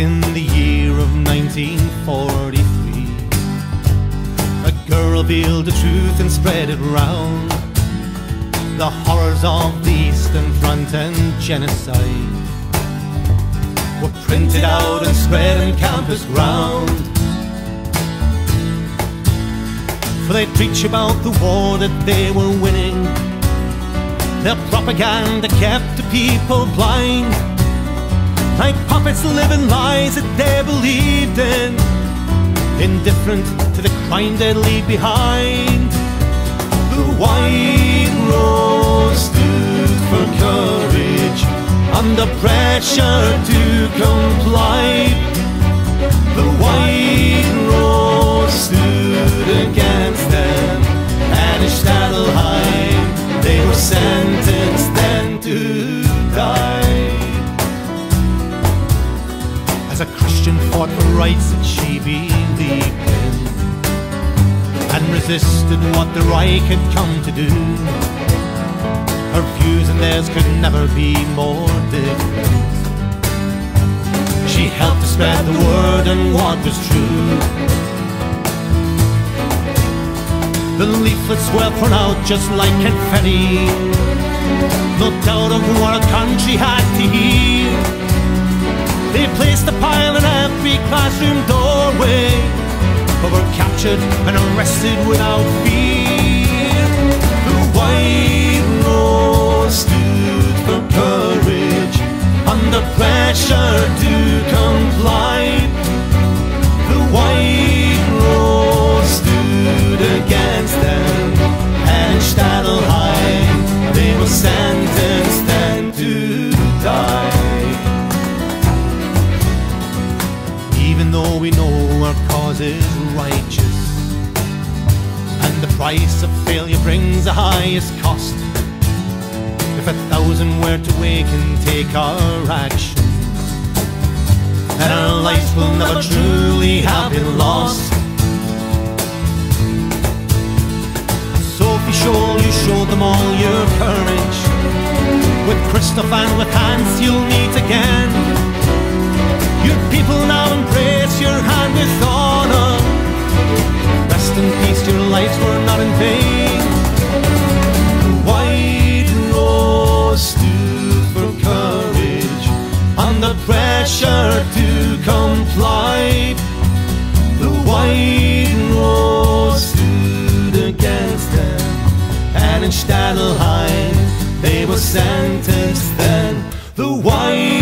in the year of 1943, a girl revealed the truth and spread it round, the horrors of the Eastern Front and genocide were printed out and spread on campus ground. For they preach about the war that they were winning, their propaganda kept the people blind, like puppets living lies that they believed in, indifferent to the crime they leave behind. The White Rose stood for courage, under pressure to comply. The White Rose stood against them, and at Stadelheim they were sentenced then to die. As a Christian fought for rights that she believed in, and resisted what the Reich had come to do, her views and theirs could never be more different. She helped to spread the word and what was true. The leaflets were thrown out just like confetti, no doubt of what our country had to hear. They placed a pile in every classroom doorway, but were captured and arrested without fear. The White Rose stood for courage, under pressure to comply. The White Rose stood against them, and in Stadelheim they were sentenced then to die. Even though we know our cause is righteous, and the price of failure brings the highest cost, if 1,000 were to wake and take our action, then our lives will never truly have been lost. Sophie Scholl, you showed them all your courage. With Christoph and with Hans, you'll meet again. You people now embrace your hand with honor. Rest in peace, your lives were not in vain. The White Rose stood for courage, under pressure to comply. The White Rose stood against them, and in Stadelheim they were sentenced then. The White